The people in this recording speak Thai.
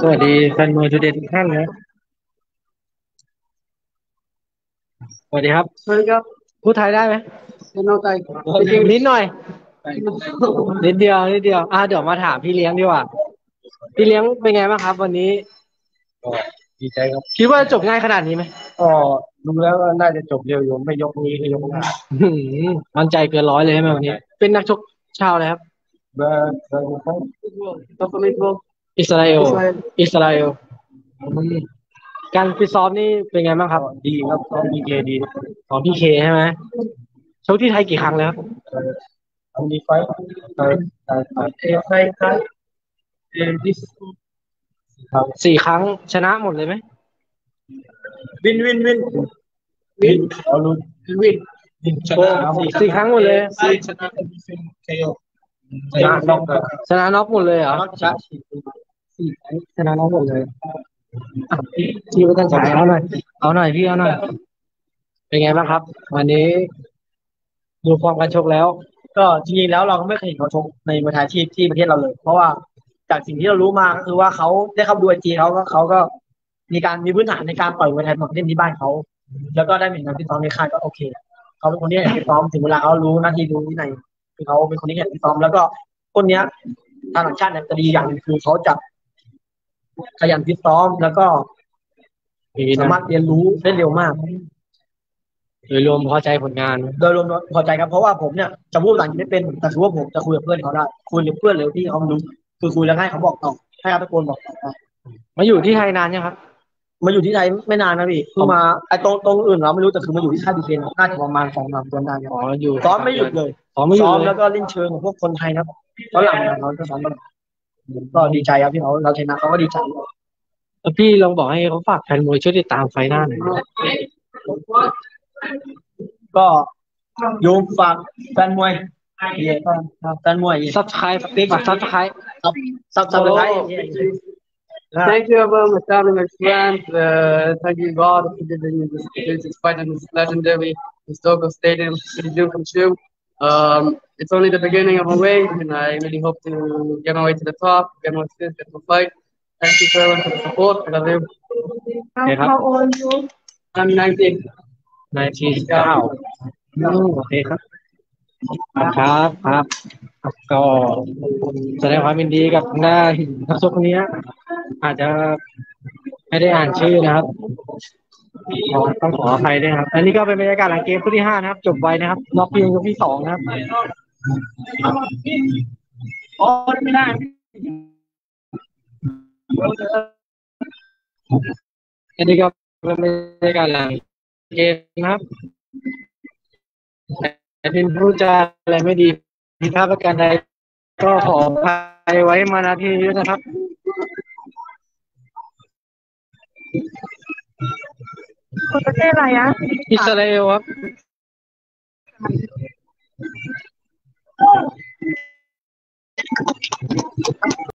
สวัสดีแฟนมวยทูเดย์ทุกท่านนะสวัสดีครับสวัสดีครับพูดไทยได้ไหมเป็นเอาใจนิดหน่อยนิดเดียวเดี๋ยวมาถามพี่เลี้ยงดีกว่าพี่เลี้ยงเป็นไงบ้างครับวันนี้ดีใจครับคิดว่าจบง่ายขนาดนี้ไหมดูแล้วน่าจะจบเร็วอยู่ไม่ยกนี้ก็ยกหน้ามั่นใจเกินร้อยเลยใช่ไหมวันนี้เป็นนักชกชาวอะไรครับอิสราเอลการฟิตซ้อมนี่เป็นไงบ้างครับดีครับซ้อมพีเคดีซ้อมพีเคใช่ไหมชกที่ไทยกี่ครั้งแล้วอันนี้ไฟ4 ครั้งชนะหมดเลยไหมวินชนะ4 ครั้งหมดเลยชนะน็อกหมดเลยเหรอชนะน็อกหมดเลยพี่ไปตั้งสายเอาหน่อยพี่เอาหน่อยเป็นไงบ้างครับวันนี้ดูฟอร์มการชกแล้วก็จริงๆแล้วเราก็ไม่เคยเห็นเขาชกในมวยไทยที่ประเทศเราเลยเพราะว่าจากสิ่งที่เรารู้มาก็คือว่าเขาได้เข้าดูไอจีเขาก็มีพื้นฐานในการปล่อยมวยไทยมาเล่นที่บ้านเขาแล้วก็ได้เห็นการที่ซ้อมในค่ายก็โอเคเขาเป็นคนที่เห็นที่ซ้อมถึงเวลาเขารู้หน้าที่รู้ที่ไหนคือเขาเป็นคนที่เห็นที่ซ้อมแล้วก็คนเนี้ยทางหลังชาติเนี่ยจะดีอย่างคือเขาจะขยันที่ซ้อมแล้วก็สามารถเรียนรู้ได้เร็วมากโดยรวมพอใจผลงานโดยรวมพอใจครับเพราะว่าผมเนี่ยจะพูดหลังไม่เป็นแต่ถือว่าผมจะคุยกับเพื่อนเขาได้คุยกับเพื่อนเร็วที่เขารู้คือคุยแล้วให้เขาบอกต่อให้เขาตะโกนบอกต่อมาอยู่ที่ไทยนานยังครับมาอยู่ที่ไทยไม่นานนะพี่คือมาไอ้ตรงอื่นเราไม่รู้แต่คือมาอยู่ที่ค่ายดีเจน่าจะประมาณ2-3 เดือนได้อ๋ออยู่ซ้อมไม่หยุดเลยซ้อมแล้วก็เล่นเชิงของพวกคนไทยครับตอนหลังเราจะซ้อมก็ดีใจครับพี่เขาเราชนะเขาก็ดีใจพี่ลองบอกให้เขาฝากแฟนมวยช่วยติดตามไฟหน้าหน่อยก็โยมฝากแฟนมวยแฟนมวยSubscribe Thank you everyone for telling my friends. Thanking God for giving me this opportunity to fight in this legendary historical stadium in Duke. It's only the beginning of a way, and I really hope to get my way to the top, get more skills, get more fight. Thank you for everyone for the support. I love you. How old are you? I'm 19. 19 โอเคครับครับก็แสดงความยินดีกับหน้านักชกคนนี้อาจจะไม่ได้อ่านชื่อนะครับต้องขออภัยด้วยครับอันนี้ก็เป็นบรรยากาศหลังเกมคู่ที่ 5นะครับจบไวนะครับน็อกเพียงยกที่ 2นะครับโอ้ไม่ได้อันนี้ก็เป็นบรรยากาศหลังเกมนะครับแต่เป็นผู้จัดอะไรไม่ดีผิดพลาดประการใดก็ขออภัยไว้มาณที่นี้นะครับประเทศอะไรอ่ะอิสราเอลครับ